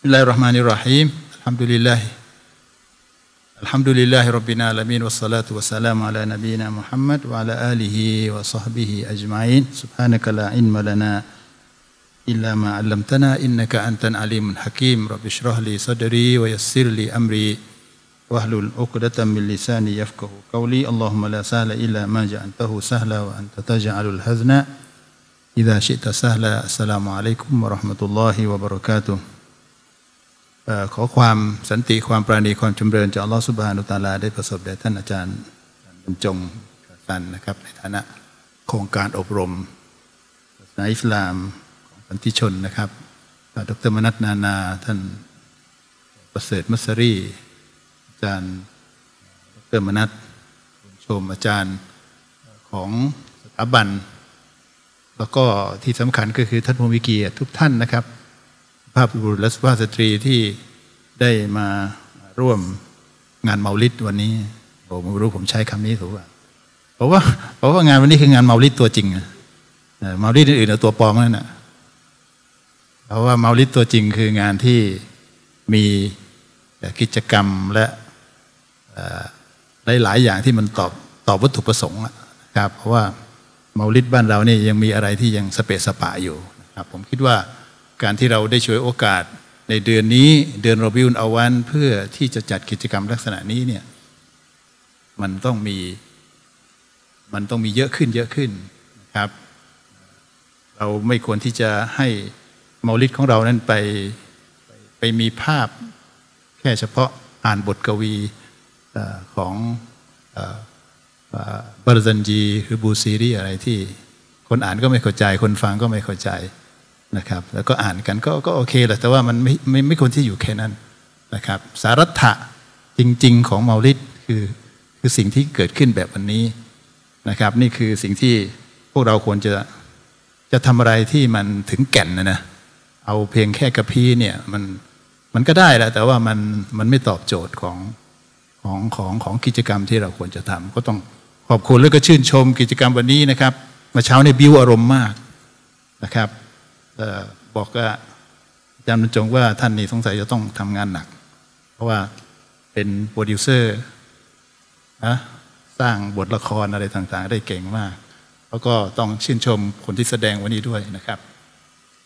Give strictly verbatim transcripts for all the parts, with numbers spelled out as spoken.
بسم الله الرحمن الرحيم الحمد لله الحمد لله ربنا العالمين والصلاة والسلام على نبينا محمد وعلى آله وصحبه أجمعين سبحانك لا علم لنا إلا ما علمتنا إنك أنت العليم الحكيم رب اشرح لي صدري ويسر لي أمري واحلل عقدة من لساني يفقه قولي اللهم لا سهل إلا ما جعلته سهلا وأنت تجعل الحزن إذا شئت سهلا السلام عليكم ورحمة الله وبركاتهขอความสันติความปราณีความจำเริญจากอัลลอฮฺซุบฮานะฮูวะตะอาลาได้ประสบแด่ท่านอาจารย์บรรจงสันนะครับในฐานะโครงการอบรมศาสนาอิสลามของสันติชนนะครับดร.มนัสนานาท่านประเสริฐมัสรีอาจารย์ดร.มนัสคุณชมอาจารย์ของสถาบันแล้วก็ที่สำคัญก็คือท่านผู้มีเกียรติทุกท่านนะครับภาพบุรุษและสุภาพสตรีที่ได้มาร่วมงานเมาลิดวันนี้ผมไม่รู้ผมใช้คำนี้ถูกป่ะเพราะว่าเพราะว่างานวันนี้คืองานเมาลิดตัวจริงเมาลิดอื่นๆตัวปลอมนั่นแหละเพราะว่าเมาลิดตัวจริงคืองานที่มีกิจกรรมและหลายๆอย่างที่มันตอบตอบวัตถุประสงค์ครับเพราะว่าเมาลิดบ้านเราเนี่ยยังมีอะไรที่ยังสเปะสปะอยู่นะครับผมคิดว่าการที่เราได้ฉวยโอกาสในเดือนนี้เดือนรอบิอุลเอาวันเพื่อที่จะจัดกิจกรรมลักษณะนี้เนี่ยมันต้องมีมันต้องมีเยอะขึ้นเยอะขึ้นนะครับเราไม่ควรที่จะให้เมาลิดของเรานั้นไปไปมีภาพแค่เฉพาะอ่านบทกวีของบารซันจีหรือบูซีรีอะไรที่คนอ่านก็ไม่เข้าใจคนฟังก็ไม่เข้าใจนะครับแล้วก็อ่านกันก็ก็โอเคแหละแต่ว่ามันไม่ไม่ไม่ควรที่อยู่แค่นั้นนะครับสารัตถะจริงๆของเมาลิดคือคือสิ่งที่เกิดขึ้นแบบวันนี้นะครับนี่คือสิ่งที่พวกเราควรจะจะทำอะไรที่มันถึงแก่นนะนะเอาเพียงแค่กระพี้เนี่ยมันมันก็ได้แหละแต่ว่ามันมันไม่ตอบโจทย์ของของของของกิจกรรมที่เราควรจะทำก็ต้องขอบคุณแล้วก็ชื่นชมกิจกรรมวันนี้นะครับเมื่อเช้าในบิวอารมณ์มากนะครับบอกว่าอาจารย์บรรจงว่าท่านนี่สงสัยจะต้องทำงานหนักเพราะว่าเป็นโปรดิวเซอร์นะสร้างบทละครอะไรต่างๆได้เก่งมากแล้วก็ต้องชื่นชมคนที่แสดงวันนี้ด้วยนะครับ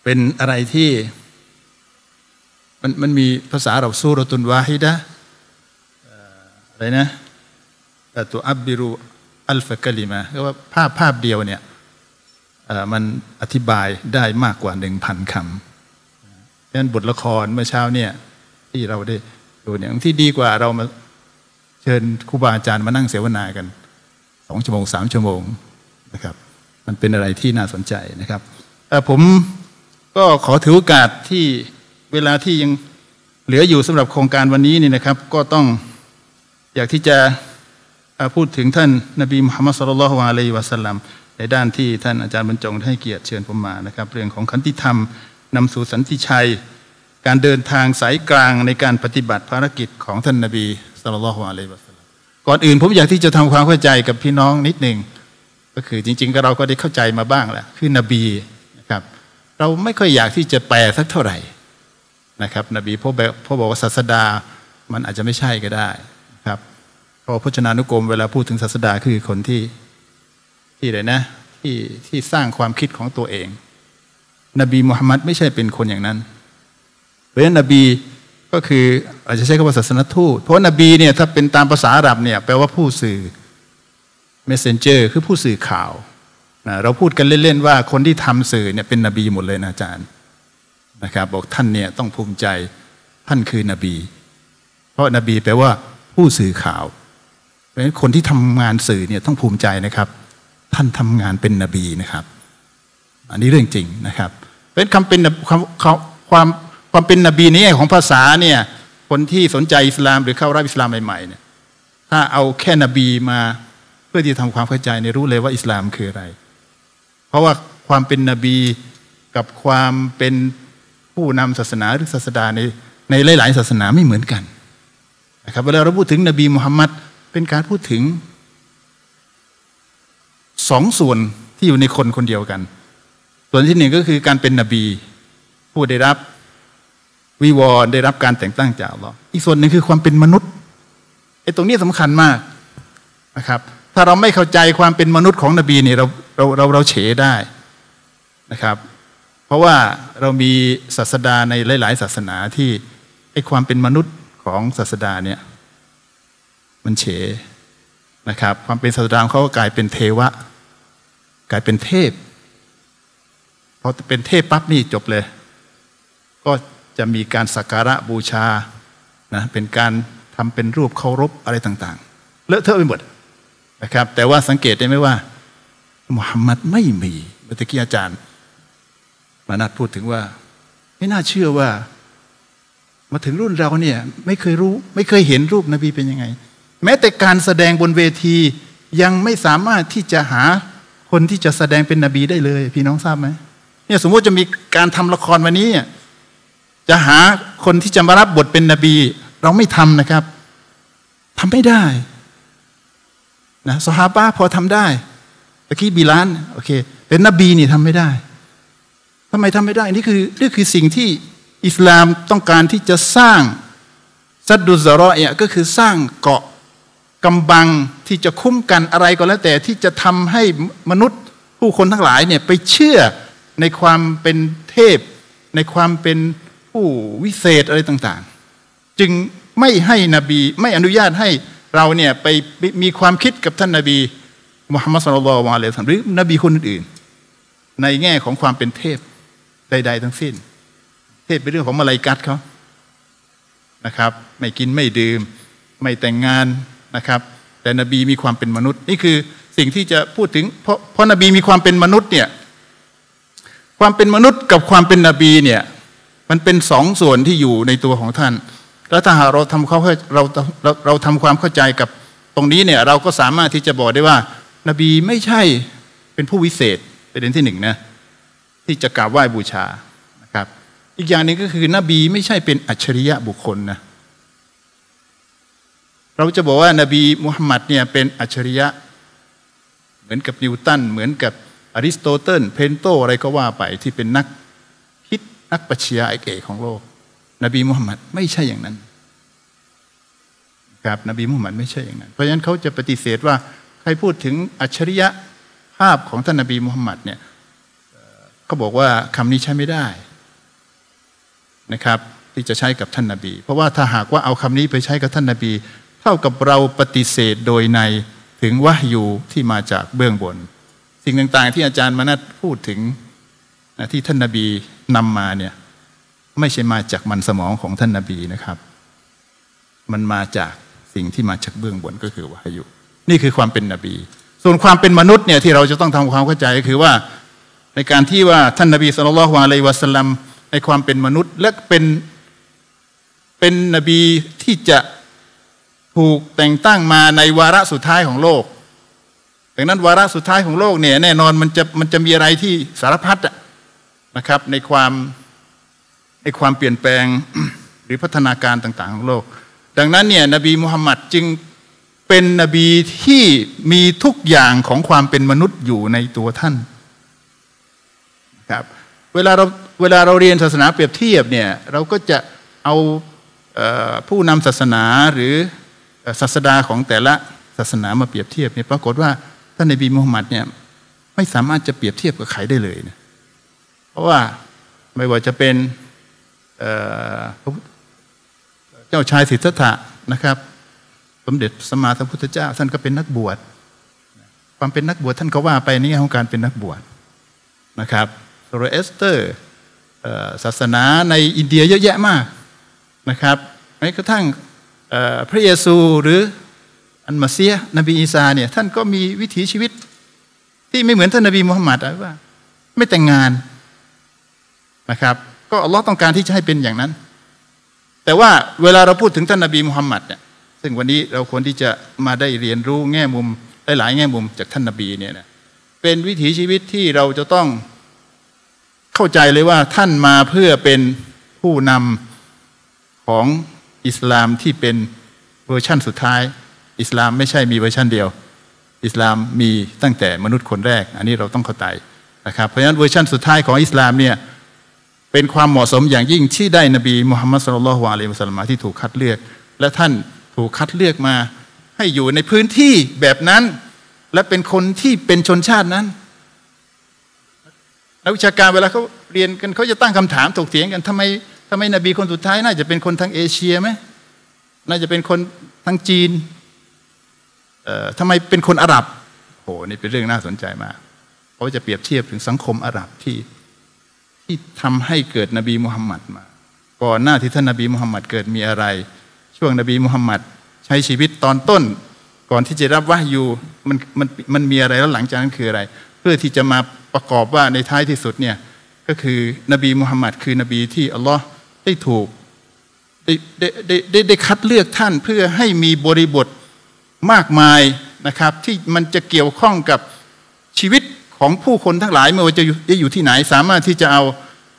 เป็นอะไรที่มันมันมีภาษาเราซูเราตุนวาฮิดะอะไรนะตัวอับบิรูอัลฟะกะลิมาก็ว่าภาพภาพเดียวเนี่ยมันอธิบายได้มากกว่า หนึ่งพัน คำดังนั้นบทละครเมื่อเช้าเนี่ยที่เราได้ดูเนี่ยที่ดีกว่าเรามาเชิญครูบาอาจารย์มานั่งเสวนากันสองชั่วโมงสามชั่วโมงนะครับมันเป็นอะไรที่น่าสนใจนะครับผมก็ขอถือโอกาสที่เวลาที่ยังเหลืออยู่สำหรับโครงการวันนี้นี่นะครับก็ต้องอยากที่จะพูดถึงท่านนบีมุฮัมมัดศ็อลลัลลอฮุอะลัยฮิวะซัลลัมในด้านที่ท่านอาจารย์บรรจงให้เกียรติเชิญผมมานะครับเรื่องของขันติธรรมนำสู่สันติชัยการเดินทางสายกลางในการปฏิบัติภารกิจของท่านนบีศ็อลลัลลอฮุอะลัยฮิวะซัลลัมก่อนอื่นผมอยากที่จะทำความเข้าใจกับพี่น้องนิดหนึ่งก็คือจริงๆก็เราก็ได้เข้าใจมาบ้างแหละคือนบีนะครับเราไม่ค่อยอยากที่จะแปลสักเท่าไหร่นะครับนบีพ่อแบบพ่อบอกว่าศาสดามันอาจจะไม่ใช่ก็ได้ครับพอพจนานุกรมเวลาพูดถึงศาสดาคือคนที่ที่เลยนะที่ที่สร้างความคิดของตัวเองนบีมุฮัมมัดไม่ใช่เป็นคนอย่างนั้นเพราะฉะนั้นนบีก็คืออาจจะใช้คำว่าศาสนทูตเพราะนบีเนี่ยถ้าเป็นตามภาษาอาหรับเนี่ยแปลว่าผู้สื่อ messenger คือผู้สื่อข่าวนะเราพูดกันเล่นๆว่าคนที่ทำสื่อเนี่ยเป็นนบีหมดเลยนะอาจารย์นะครับบอกท่านเนี่ยต้องภูมิใจท่านคือนบีเพราะนบีแปลว่าผู้สื่อข่าวเพราะฉะนั้นคนที่ทำงานสื่อเนี่ยต้องภูมิใจนะครับท่านทำงานเป็นนบีนะครับอันนี้เรื่องจริงนะครับเป็นคำเป็นความความความเป็นนบีนี้ของภาษาเนี่ยคนที่สนใจอิสลามหรือเข้ารับอิสลามใหม่ๆเนี่ยถ้าเอาแค่นบีมาเพื่อที่จะทำความเข้าใจในรู้เลยว่าอิสลามคืออะไรเพราะว่าความเป็นนบีกับความเป็นผู้นำศาสนาหรือศาสดาในในหลายๆศาสนาไม่เหมือนกันนะครับเวลาเราพูดถึงนบีมุฮัมมัดเป็นการพูดถึงสองส่วนที่อยู่ในคนคนเดียวกันส่วนที่หนึ่งก็คือการเป็นนบีผู้ได้รับ วิวรณ์ได้รับการแต่งตั้งจากอัลลอฮ์อีกส่วนหนึ่งคือความเป็นมนุษย์ไอ้ตรงนี้สำคัญมากนะครับถ้าเราไม่เข้าใจความเป็นมนุษย์ของนบีเนี่ยเราเราเราเราเฉยได้นะครับเพราะว่าเรามีศาสดาในหลายๆศาสนาที่ไอ้ความเป็นมนุษย์ของศาสดาเนี่ยมันเฉยนะครับความเป็นศาสดาเขากลายเป็นเทวะกลายเป็นเทพพอเป็นเทพปั๊บนี่จบเลยก็จะมีการสักการะบูชานะเป็นการทำเป็นรูปเคารพอะไรต่างๆเลอะเทอะไปหมดนะครับแต่ว่าสังเกตได้ไหมว่ามุฮัมมัดไม่มีเมื่อกี้อาจารย์มานัดพูดถึงว่าไม่น่าเชื่อว่ามาถึงรุ่นเราเนี่ยไม่เคยรู้ไม่เคยเห็นรูปนบีเป็นยังไงแม้แต่การแสดงบนเวทียังไม่สามารถที่จะหาคนที่จะแสดงเป็นนบีได้เลยพี่น้องทราบไหมเนี่ยสมมติจะมีการทำละครวันนี้จะหาคนที่จะมารับบทเป็นนบีเราไม่ทำนะครับทำไม่ได้นะซอฮาบะห์พอทำได้ตะกี้บิลาลโอเคเป็นนบีนี่ทำไม่ได้ทำไมทำไม่ได้นี่คือนี่คือสิ่งที่อิสลามต้องการที่จะสร้างซัดดุซะรออะก็คือสร้างเกาะกำบังที่จะคุ้มกันอะไรก็แล้วแต่ที่จะทำให้มนุษย์ผู้คนทั้งหลายเนี่ยไปเชื่อในความเป็นเทพในความเป็นผู้วิเศษอะไรต่างๆจึงไม่ให้นบีไม่อนุญาตให้เราเนี่ยไปมีความคิดกับท่านนบีมุฮัมมัดศ็อลลัลลอฮุอะลัยฮิวะซัลลัมหรือนบีคนอื่นในแง่ของความเป็นเทพใดๆทั้งสิ้นเทพเป็นเรื่องของมลาอิกะฮ์เขานะครับไม่กินไม่ดื่มไม่แต่งงานนะครับแต่นบีมีความเป็นมนุษย์นี่คือสิ่งที่จะพูดถึงเพราะเพราะนบีมีความเป็นมนุษย์เนี่ยความเป็นมนุษย์กับความเป็นนบีเนี่ยมันเป็นสองส่วนที่อยู่ในตัวของท่านแล้วถ้าหากเราทำเขาเราเราเราทำความเข้าใจกับตรงนี้เนี่ยเราก็สามารถที่จะบอกได้ว่านบีไม่ใช่เป็นผู้วิเศษประเด็นที่หนึ่งนะที่จะกราบไหว้บูชานะครับอีกอย่างหนึ่งก็คือนบีไม่ใช่เป็นอัจฉริยะบุคคลนะเราจะบอกว่านบีมุฮัมมัดเนี่ยเป็นอัจฉริยะเหมือนกับนิวตันเหมือนกับอริสโตเติลเพนโตอะไรก็ว่าไปที่เป็นนักคิดนักปรัชญาเอกของโลกนบีมุฮัมมัดไม่ใช่อย่างนั้นครับนบีมุฮัมมัดไม่ใช่อย่างนั้นเพราะฉะนั้นเขาจะปฏิเสธว่าใครพูดถึงอัจฉริยะภาพของท่านนบีมุฮัมมัดเนี่ยเขาบอกว่าคำนี้ใช้ไม่ได้นะครับที่จะใช้กับท่านนบีเพราะว่าถ้าหากว่าเอาคำนี้ไปใช้กับท่านนบีเท่ากับเราปฏิเสธโดยในถึงวะยูที่มาจากเบื้องบนสิ่งต่างๆที่อาจารย์มานัดพูดถึงนะที่ท่านนบีนำมาเนี่ยไม่ใช่มาจากมันสมองของท่านนบีนะครับมันมาจากสิ่งที่มาจากเบื้องบนก็คือวะยูนี่คือความเป็นนบีส่วนความเป็นมนุษย์เนี่ยที่เราจะต้องทำความเข้าใจก็คือว่าในการที่ว่าท่านนบีศ็อลลัลลอฮุอะลัยฮิวะซัลลัมในความเป็นมนุษย์และเป็นเป็นนบีที่จะถูกแต่งตั้งมาในวาระสุดท้ายของโลกดังนั้นวาระสุดท้ายของโลกเนี่ยแน่นอนมันจะมันจะมีอะไรที่สารพัดนะครับในความในความเปลี่ยนแปลงหรือพัฒนาการต่างๆของโลกดังนั้นเนี่ยนบีมุฮัมมัดจึงเป็นนบีที่มีทุกอย่างของความเป็นมนุษย์อยู่ในตัวท่านครับเวลาเราเวลาเราเรียนศาสนาเปรียบเทียบเนี่ยเราก็จะเอาเอ่อผู้นำศาสนาหรือศาสดาของแต่ละศาสนามาเปรียบเทียบเนี่ยปรากฏว่าท่านนบีมุฮัมมัดเนี่ยไม่สามารถจะเปรียบเทียบกับใครได้เลยนะเพราะว่าไม่ว่าจะเป็นเอ่อเจ้าชายสิทธัตถะนะครับสมเด็จพระสัมมาสัมพุทธเจ้าท่านก็เป็นนักบวชความเป็นนักบวชท่านก็ว่าไปนี่ของการเป็นนักบวชนะครับโซโรแอสเตอร์ศาสนาในอินเดียเยอะแยะมากนะครับแม้กระทั่งพระเยซูหรืออันมาเซียนบีอีซาเนี่ยท่านก็มีวิถีชีวิตที่ไม่เหมือนท่านนบีมุฮัมมัดว่าไม่แต่งงานนะครับก็อัลลอฮ์ต้องการที่จะให้เป็นอย่างนั้นแต่ว่าเวลาเราพูดถึงท่านนบีมุฮัมมัดเนี่ยซึ่งวันนี้เราควรที่จะมาได้เรียนรู้แง่มุมหลายๆแง่มุมจากท่านนบีเนี่ยนะเป็นวิถีชีวิตที่เราจะต้องเข้าใจเลยว่าท่านมาเพื่อเป็นผู้นำของอิสลามที่เป็นเวอร์ชั่นสุดท้ายอิสลามไม่ใช่มีเวอร์ชั่นเดียวอิสลามมีตั้งแต่มนุษย์คนแรกอันนี้เราต้องเข้าใจนะครับเพราะฉะนั้นเวอร์ชั่นสุดท้ายของอิสลามเนี่ย เป็นความเหมาะสมอย่างยิ่งที่ได้นบีมุฮัมมัดศ็อลลัลลอฮุอะลัยฮิวะซัลลัมที่ถูกคัดเลือกและท่านถูกคัดเลือกมาให้อยู่ในพื้นที่แบบนั้นและเป็นคนที่เป็นชนชาตินั้นนักวิชาการเวลาเขาเรียนกันเขาจะตั้งคำถามถกเถียงกันทำไมทำไมนบีคนสุดท้ายน่าจะเป็นคนทางเอเชียไหมน่าจะเป็นคนทางจีนเอ่อทำไมเป็นคนอาหรับโหนี่เป็นเรื่องน่าสนใจมากเขาจะเปรียบเทียบถึงสังคมอาหรับที่ที่ทำให้เกิดนบีมุฮัมมัดมาก่อนหน้าที่ท่านนบีมุฮัมมัดเกิดมีอะไรช่วงนบีมุฮัมมัดใช้ชีวิตตอนต้นก่อนที่จะรับวะห์อยู่มันมันมันมีอะไรแล้วหลังจากนั้นคืออะไรเพื่อที่จะมาประกอบว่าในท้ายที่สุดเนี่ยก็คือนบีมุฮัมมัดคือนบีที่อัลลอฮ์ได้ถูกได้ได้ได้ได้คัดเลือกท่านเพื่อให้มีบริบทมากมายนะครับที่มันจะเกี่ยวข้องกับชีวิตของผู้คนทั้งหลายไม่ว่าจะอยู่ที่ไหนสามารถที่จะเอา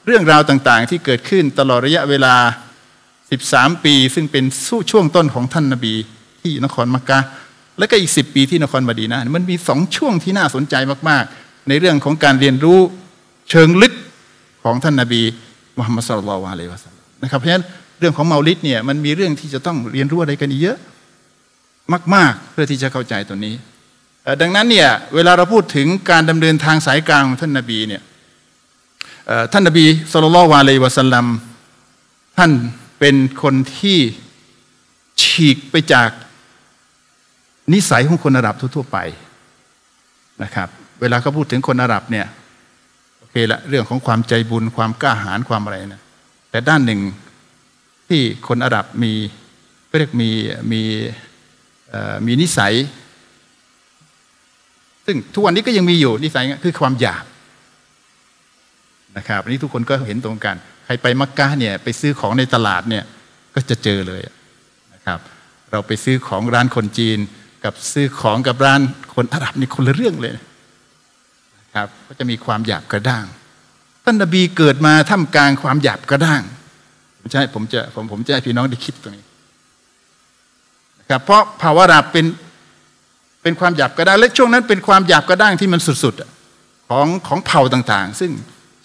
เรื่องราวต่างๆที่เกิดขึ้นตลอดระยะเวลาสิบสามปีซึ่งเป็นสู้ช่วงต้นของท่านนบีที่นครมักกะฮ์และก็อีกสิบปีที่นครมะดีนะห์มันมีสองช่วงที่น่าสนใจมากๆในเรื่องของการเรียนรู้เชิงลึกของท่านนบีมุฮัมมัดศ็อลลัลลอฮุอะลัยฮิวะซัลลัมนะครับเพราะฉะนั้นเรื่องของเมาลิดเนี่ยมันมีเรื่องที่จะต้องเรียนรู้อะไรกันเยอะมากๆเพื่อที่จะเข้าใจตัวนี้ดังนั้นเนี่ยเวลาเราพูดถึงการดำเนินทางสายกลางของท่านนบีเนี่ยท่านนบีศ็อลลัลลอฮุอะลัยฮิวะซัลลัมท่านเป็นคนที่ฉีกไปจากนิสัยของคนอาหรับทั่วๆไปนะครับเวลาเขาพูดถึงคนอาหรับเนี่ยโอเคละเรื่องของความใจบุญความกล้าหาญความอะไรนะแต่ด้านหนึ่งที่คนอาหรับมีเรียกมีมีมีนิสัยซึ่งทุกวันนี้ก็ยังมีอยู่นิสัยคือความหยาบนะครับอันนี้ทุกคนก็เห็นตรงกันใครไปมักกะฮ์เนี่ยไปซื้อของในตลาดเนี่ยก็จะเจอเลยนะครับเราไปซื้อของร้านคนจีนกับซื้อของกับร้านคนอาหรับนี่คนละเรื่องเลยนะครับก็จะมีความหยาบกระด้างท่านนบีเกิดมาท่ามกลางความหยาบกระด้างผมจะผมจะผมผมจะให้พี่น้องได้คิดตรงนี้นะครับเพราะภาวะอาหรับเป็นเป็นความหยาบกระด้างและช่วงนั้นเป็นความหยาบกระด้างที่มันสุดๆของของเผ่าต่างๆซึ่ง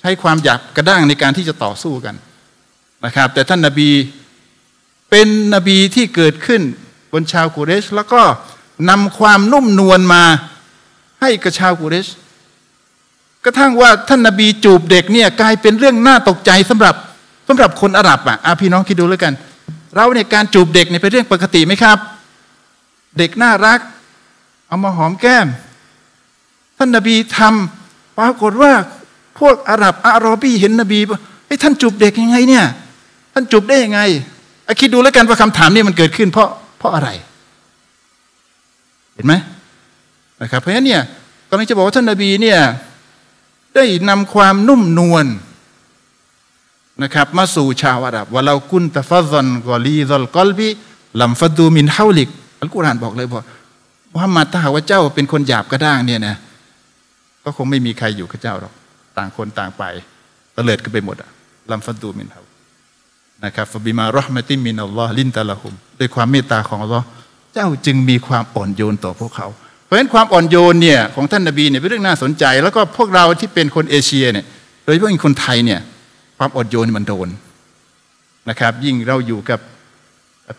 ใช้ความหยาบกระด้างในการที่จะต่อสู้กันนะครับแต่ท่านนบีเป็นนบีที่เกิดขึ้นบนชาวกุเรชแล้วก็นำความนุ่มนวลมาให้กับชาวกุเรชกระทั่งว่าท่านนบีจูบเด็กเนี่ยกลายเป็นเรื่องน่าตกใจสำหรับสำหรับคนอาหรับอ่ะอาพี่น้องคิดดูแล้วกันเราเนี่ยการจูบเด็กเนี่ยเป็นเรื่องปกติไหมครับเด็กน่ารักเอามาหอมแก้มท่านนบีทำปรากฏว่าพวกอาหรับอาโรบี้เห็นนบีไอ้ท่านจูบเด็กยังไงเนี่ยท่านจูบได้ยังไงคิดดูแล้วกันว่าคำถามนี้มันเกิดขึ้นเพราะเพราะอะไรเห็นไหมนะครับเพราะฉะนั้นเนี่ยกำลังจะบอกว่าท่านนบีเนี่ยได้นำความนุ่มนวลนะครับมาสู่ชาวอาหรับว่าเรากุนตะฟัซอนกอลีซอลกอลบีลัมฟัดดูมินเฮาลิกอัลกุรอานบอกเลยบอกว่ามาถ้าหากว่าเจ้าเป็นคนหยาบกระด้างเนี่ยนะก็คงไม่มีใครอยู่กับเจ้าหรอกต่างคนต่างไปเตลิดกันไปหมดอะลัมฟัดดูมินเฮานะครับฟะบิมารอห์มะติมินัลลอฮ์ลินตะละฮุมด้วยความเมตตาของอัลลอฮ์เจ้าจึงมีความอ่อนโยนต่อพวกเขาเพราะฉะนั้นความอ่อนโยนเนี่ยของท่านนบีเนี่ยเป็นเรื่องน่าสนใจแล้วก็พวกเราที่เป็นคนเอเชียเนี่ยโดยเฉพาะคนไทยเนี่ยความอ่อนโยนมันโดนนะครับยิ่งเราอยู่กับ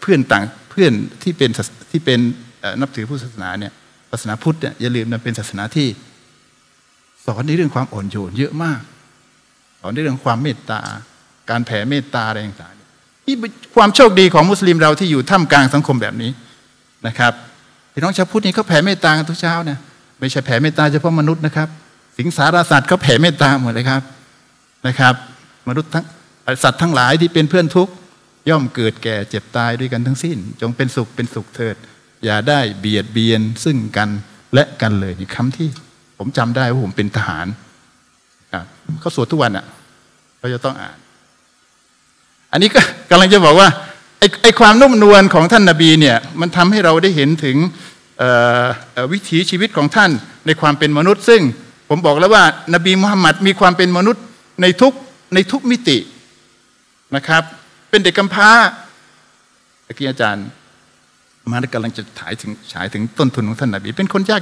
เพื่อนต่างเพื่อนที่เป็นที่เป็นนับถือพุทธศาสนาเนี่ยศาสนาพุทธเนี่ยอย่าลืมนะเป็นศาสนาที่สอนในเรื่องความอ่อนโยนเยอะมากสอนในเรื่องความเมตตาการแผ่เมตตาอะไรต่างๆนี่ความโชคดีของมุสลิมเราที่อยู่ท่ามกลางสังคมแบบนี้นะครับพี่น้องชาวพุทธนี่เขาแผ่เมตตากันทุกเช้าเนี่ยไม่ใช่แผ่เมตตาเฉพาะมนุษย์นะครับสิงสารสัตว์เขาแผ่เมตตาหมดเลยครับนะครับมนุษย์ทั้งสัตว์ทั้งหลายที่เป็นเพื่อนทุกข์ย่อมเกิดแก่เจ็บตายด้วยกันทั้งสิ้นจงเป็นสุขเป็นสุขเถิดอย่าได้เบียดเบียนซึ่งกันและกันเลยนี่คำที่ผมจำได้ว่าผมเป็นทหารครับเขาสวดทุกวันอ่ะเราจะต้องอ่านอันนี้ก็กำลังจะบอกว่าไอ้ไอ้ความนุ่มนวลของท่านนบีเนี่ยมันทำให้เราได้เห็นถึงวิถีชีวิตของท่านในความเป็นมนุษย์ซึ่งผมบอกแล้วว่านบีมุฮัมมัดมีความเป็นมนุษย์ในทุกในทุกมิตินะครับเป็นเด็กกำพร้าเมื่อกี้อาจารย์มากำลังจะถ่ายถึงฉายถึงต้นทุนของท่านนบีเป็นคนยาก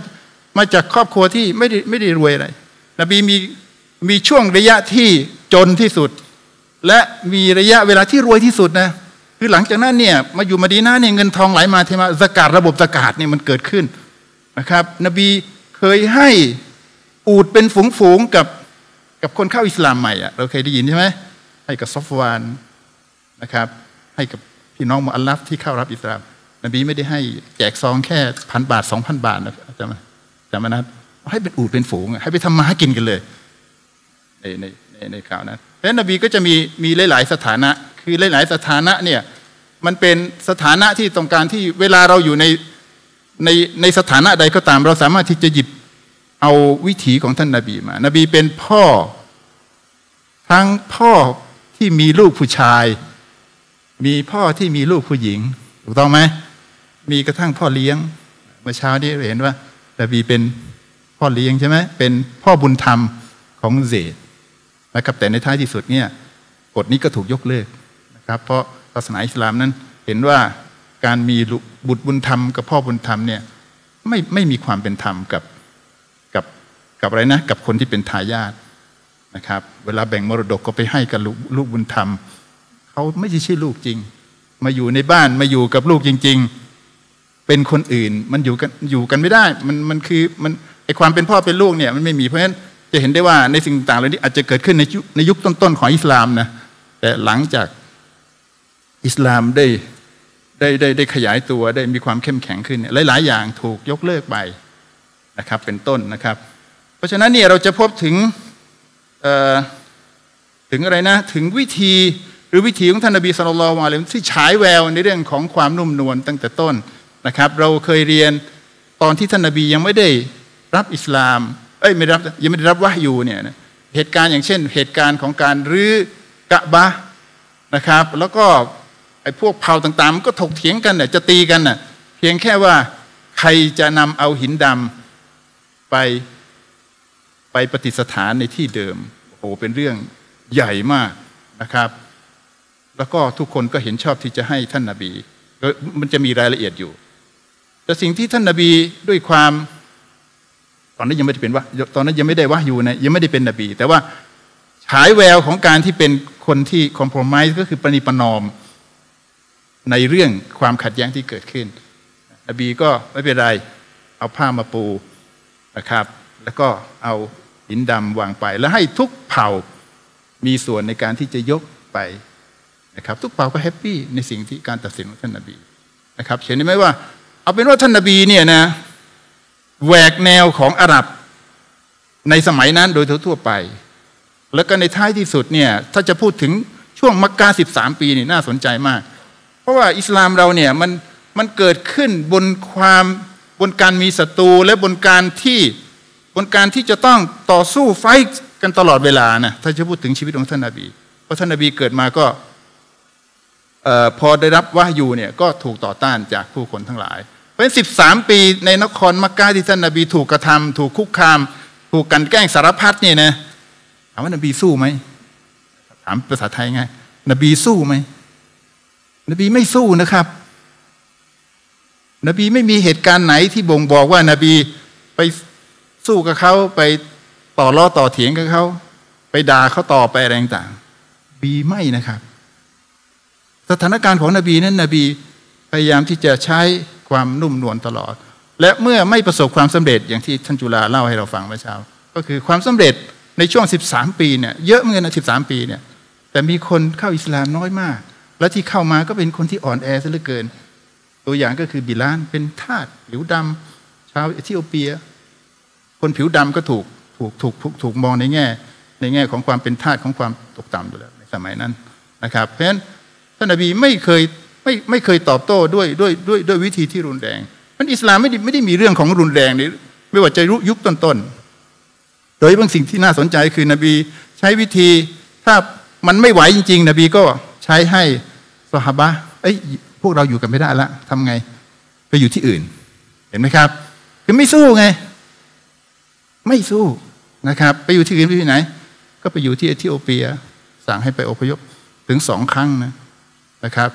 มาจากครอบครัวที่ไม่ได้ไม่ได้รวยอะไรนบีมีมีช่วงระยะที่จนที่สุด และมีระยะเวลาที่รวยที่สุดนะคือหลังจากนั้นเนี่ยมาอยู่มะดีนะห์เนี่ยเงินทองไหลมาเทมาซะกาตระบบซะกาตเนี่ยมันเกิดขึ้นนะครับนบีเคยให้อูฐเป็นฝูงๆกับกับคนเข้าอิสลามใหม่อ่ะเราเคยได้ยินใช่ไหมให้กับซอฟวานนะครับให้กับพี่น้องมุอัลลัฟที่เข้ารับอิสลามนบีไม่ได้ให้แจกซองแค่พันบาทสองพันบาทนะจำนะจำนะให้เป็นอูฐเป็นฝูงให้ไปทำมาหากินกันเลยในในในในข่าวนั้นแล้วนบีก็จะมีมีหลายๆสถานะคือหลายๆสถานะเนี่ยมันเป็นสถานะที่ต้องการที่เวลาเราอยู่ในในในสถานะใดก็ตามเราสามารถที่จะหยิบเอาวิถีของท่านนบีมานบีเป็นพ่อทั้งพ่อที่มีลูกผู้ชายมีพ่อที่มีลูกผู้หญิงถูกต้องไหมมีกระทั่งพ่อเลี้ยงเมื่อเช้านี้เห็นว่านบีเป็นพ่อเลี้ยงใช่ไหมเป็นพ่อบุญธรรมของเซดนะครับแต่ในท้ายที่สุดเนี่ยกฎนี้ก็ถูกยกเลิกนะครับเพราะศาสนาอิสลามนั้นเห็นว่าการมีบุตรบุญธรรมกับพ่อบุญธรรมเนี่ยไม่ไม่มีความเป็นธรรมกับกับกับอะไรนะกับคนที่เป็นทายาทนะครับเวลาแบ่งมรดกก็ไปให้กับลูกบุญธรรมเขาไม่ใช่ชื่อลูกจริงมาอยู่ในบ้านมาอยู่กับลูกจริงๆเป็นคนอื่นมันอยู่กันอยู่กันไม่ได้มันมันคือมันไอความเป็นพ่อเป็นลูกเนี่ยมันไม่มีเพราะฉะนั้นจะเห็นได้ว่าในสิ่งต่างๆเหล่านี้อาจจะเกิดขึ้นในในยุคต้นๆของอิสลามนะแต่หลังจากอิสลามได้ได้ได้ได้ขยายตัวได้มีความเข้มแข็งขึ้นเนี่ยหลายๆอย่างถูกยกเลิกไปนะครับเป็นต้นนะครับเพราะฉะนั้นเนี่ยเราจะพบถึงถึงอะไรนะถึงวิธีหรือวิธีของท่านนบีศ็อลลัลลอฮุอะลัยฮิวะซัลลัมที่ฉายแววในเรื่องของความนุ่มนวลตั้งแต่ต้นนะครับเราเคยเรียนตอนที่ท่านนบียังไม่ได้รับอิสลามเอ้ยไม่รับยังไม่ได้รับวะห์ยูเนี่ยนะเหตุการณ์อย่างเช่นเหตุการณ์ของการรื้อกะบะห์นะครับแล้วก็ไอ้พวกเผ่าต่างๆมันก็ถกเถียงกันเนี่ยจะตีกันน่ะเพียงแค่ว่าใครจะนำเอาหินดำไปไปปฏิสถานในที่เดิมโอ้โหเป็นเรื่องใหญ่มากนะครับแล้วก็ทุกคนก็เห็นชอบที่จะให้ท่านนบีมันจะมีรายละเอียดอยู่แต่สิ่งที่ท่านนบีด้วยความตอนนั้นยังไม่ได้เป็นวะตอนนั้นยังไม่ได้วะอยู่นะยังไม่ได้เป็นนบีแต่ว่าฉายแววของการที่เป็นคนที่คอมโพรไมซ์ก็คือปณิประนอมในเรื่องความขัดแย้งที่เกิดขึ้นนบีก็ไม่เป็นไรเอาผ้ามาปูนะครับแล้วก็เอาหินดำวางไปแล้วให้ทุกเผ่ามีส่วนในการที่จะยกไปนะครับทุกเผ่าก็แฮปปี้ในสิ่งที่การตัดสินของท่านนบีนะครับเห็นไหมว่าเอาเป็นว่าท่านนบีเนี่ยนะแหวกแนวของอาหรับในสมัยนั้นโดยทั่วไปแล้วก็ในท้ายที่สุดเนี่ยถ้าจะพูดถึงช่วงมักกะห์สิบสามปีนี่น่าสนใจมากเพราะว่าอิสลามเราเนี่ยมันมันเกิดขึ้นบนความบนการมีศัตรูและบนการที่บนการที่จะต้องต่อสู้ไฟท์กันตลอดเวลานะถ้าจะพูดถึงชีวิตของท่านนบีเพราะท่านนบีเกิดมาก็พอได้รับวะห์ยูเนี่ยก็ถูกต่อต้านจากผู้คนทั้งหลายเป็นสิบสามปีในนครมักกะห์ที่ท่านนบีถูกกระทำถูกคุกคามถูกกันแกล้งสารพัดเนี่ยนะถามว่านบีสู้ไหมถามภาษาไทยไงนบีสู้ไหมนบีไม่สู้นะครับนบีไม่มีเหตุการณ์ไหนที่บ่งบอกว่านบีไปสู้กับเขาไปต่อล้อต่อเถียงกับเขาไปด่าเขาต่อไปอะไรต่างๆบีไม่นะครับสถานการณ์ของนบีนั้นนบีพยายามที่จะใช้ความนุ่มนวลตลอดและเมื่อไม่ประสบความสำเร็จอย่างที่ท่านจุฬาเล่าให้เราฟังเมื่อเช้าก็คือความสำเร็จในช่วงสิบสามปีเนี่ยเยอะเหมือนกันนะสิบสามปีเนี่ยแต่มีคนเข้าอิสลามน้อยมากและที่เข้ามาก็เป็นคนที่อ่อนแอซะเหลือเกินตัวอย่างก็คือบิลาลเป็นทาสผิวดำชาวเอธิโอเปียคนผิวดำก็ถูกถูกถูกถูกถูกมองในแง่ในแง่ของความเป็นทาสของความตกต่ำอยู่แล้วในสมัยนั้นนะครับเพราะฉะนั้นท่านนบีไม่เคยไม่ไม่เคยตอบโต้ด้วยด้วยด้วยด้วยวิธีที่รุนแรงมันอิสลามไม่ได้ไม่ได้มีเรื่องของรุนแรงนี้ไม่ว่าจะยุคต้นๆโดยบางสิ่งที่น่าสนใจคือนบีใช้วิธีถ้ามันไม่ไหวจริงๆนบีก็ใช้ให้ซอฮาบะห์เอ้ยพวกเราอยู่กันไม่ได้ละทำไงไปอยู่ที่อื่นเห็นไหมครับคือไม่สู้ไงไม่สู้นะครับไปอยู่ที่อื่นไปที่ไหนก็ไปอยู่ที่เอธิโอเปียสั่งให้ไปอพยพถึงสองครั้งนะนะครับ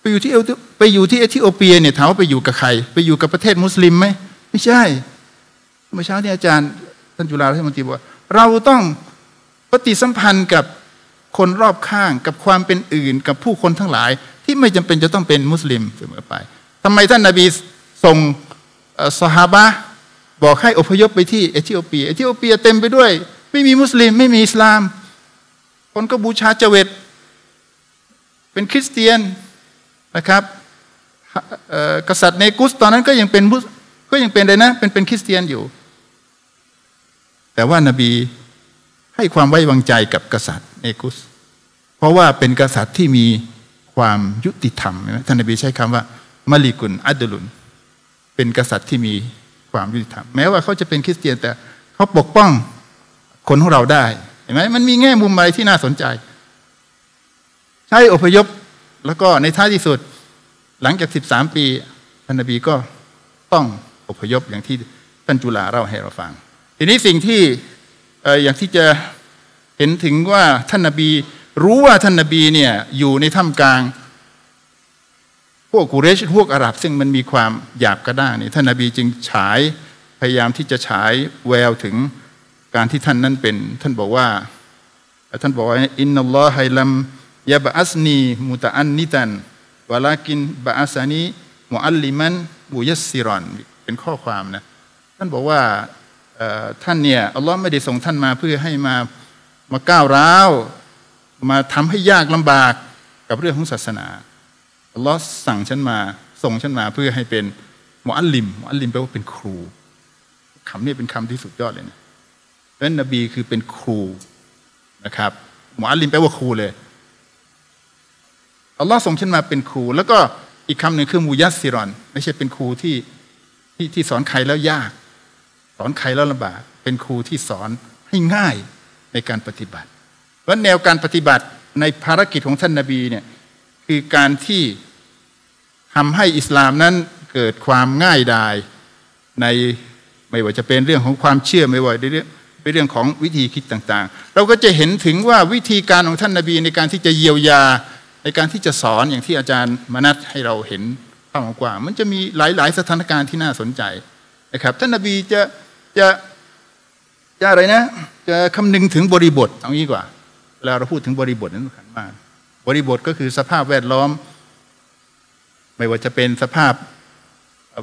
ไปอยู่ที่เอไปอยู่ที่เอธิโอเปียเนี่ยถามว่าไปอยู่กับใครไปอยู่กับประเทศมุสลิมไหมไม่ใช่เมื่อเช้าที่อาจารย์ท่านจุฬารัฐมนตรีบอกเราต้องปฏิสัมพันธ์กับ คนรอบข้างกับความเป็นอื่นกับผู้คนทั้งหลายที่ไม่จำเป็นจะต้องเป็นมุสลิมเสมอไปทำไมท่านนบีส่งซอฮาบะห์บอกให้อพยพไปที่เอธิโอเปียเอธิโอเปียเต็มไปด้วยไม่มีมุสลิมไม่มีอิสลามคนก็บูชาจเวตเป็นคริสเตียนนะครับกษัตริย์เนกุสตอนนั้นก็ยังเป็นก็ยังเป็นเลยนะเป็นเป็นคริสเตียนอยู่แต่ว่านบีให้ความไว้วางใจกับกษัตริย์เนกุสเพราะว่าเป็นกษัตริย์ที่มีความยุติธรรมนะท่านนบีใช้คำว่ามะลิกุนอัดลุนเป็นกษัตริย์ที่มีความยุติธรรมแม้ว่าเขาจะเป็นคริสเตียนแต่เขาปกป้องคนของเราได้เห็นไหมมันมีแง่มุมอะไรที่น่าสนใจใช้อพยพแล้วก็ในท้ายที่สุดหลังจากสิบสามปีท่านนบีก็ต้องอพยพอย่างที่ท่านจุฬาเล่าให้เราฟังทีนี้สิ่งที่อย่างที่จะเห็นถึงว่าท่านนบีรู้ว่าท่านนบีเนี่ยอยู่ในท่ามกลางพวกกุเรชพวกอาหรับซึ่งมันมีความหยาบกระด้างนี่ท่านนบีจึงฉายพยายามที่จะฉายแววถึงการที่ท่านนั้นเป็นท่านบอกว่าท่านบอกว่าอินนัลลอฮะลัมยะบะอัสนีมุตะอันนิตันวะลากินบะอัสนีมุอัลลิมันมุยัสซิรอนเป็นข้อความนะท่านบอกว่าท่านเนี่ยอัลลอฮ์ไม่ได้ส่งท่านมาเพื่อให้มามาก้าวร้าวมาทำให้ยากลำบากกับเรื่องของศาสนาอัลลอฮ์สั่งฉันมาส่งฉันมาเพื่อให้เป็นมุอัลลิมมุอัลลิมแปลว่าเป็นครูคำนี้เป็นคำที่สุดยอดเลยนะดังนั้นนบีคือเป็นครูนะครับมุอัลลิมแปลว่าครูเลยอัลลอฮ์ส่งฉันมาเป็นครูแล้วก็อีกคำหนึ่งคือมุยัสซิรอนไม่ใช่เป็นครูที่ที่ที่สอนใครแล้วยากสอนใครแล้วลำบากเป็นครูที่สอนให้ง่ายในการปฏิบัติเพราะแนวการปฏิบัติในภารกิจของท่านนบีเนี่ยคือการที่ทำให้อิสลามนั้นเกิดความง่ายดายในไม่ว่าจะเป็นเรื่องของความเชื่อไม่ว่าในเรื่องเป็นเรื่องของวิธีคิดต่างๆเราก็จะเห็นถึงว่าวิธีการของท่านนบีในการที่จะเยียวยาในการที่จะสอนอย่างที่อาจารย์มนัสให้เราเห็นภาพกว้างมันจะมีหลายๆสถานการณ์ที่น่าสนใจนะครับท่านนบีจะจะจะอะไรนะจะคำนึงถึงบริบทเอางี้กว่าเวลาเราพูดถึงบริบทนั้นสำคัญมากบริบทก็คือสภาพแวดล้อมไม่ว่าจะเป็นสภาพ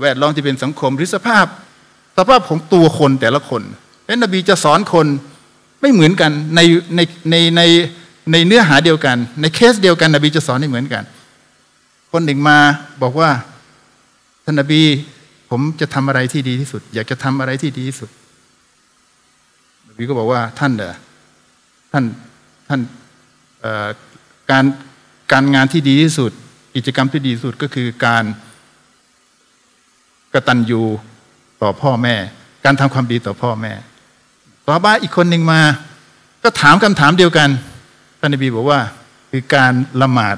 แวดล้อมที่เป็นสังคมหรือสภาพสภาพของตัวคนแต่ละคนและนบีจะสอนคนไม่เหมือนกันในในในในในเนื้อหาเดียวกันในเคสเดียวกันนบีจะสอนไม่เหมือนกันคนหนึ่งมาบอกว่าท่านนบีผมจะทำอะไรที่ดีที่สุดอยากจะทำอะไรที่ดีที่สุดนบีก็บอกว่าท่านเด้อท่านท่านการการงานที่ดีที่สุดกิจกรรมที่ดีที่สุดก็คือการกตัญญูต่อพ่อแม่การทำความดีต่อพ่อแม่ซอฮาบะห์อีกคนหนึ่งมาก็ถามคำถามเดียวกันท่านนบีบอกว่าคือการละหมาด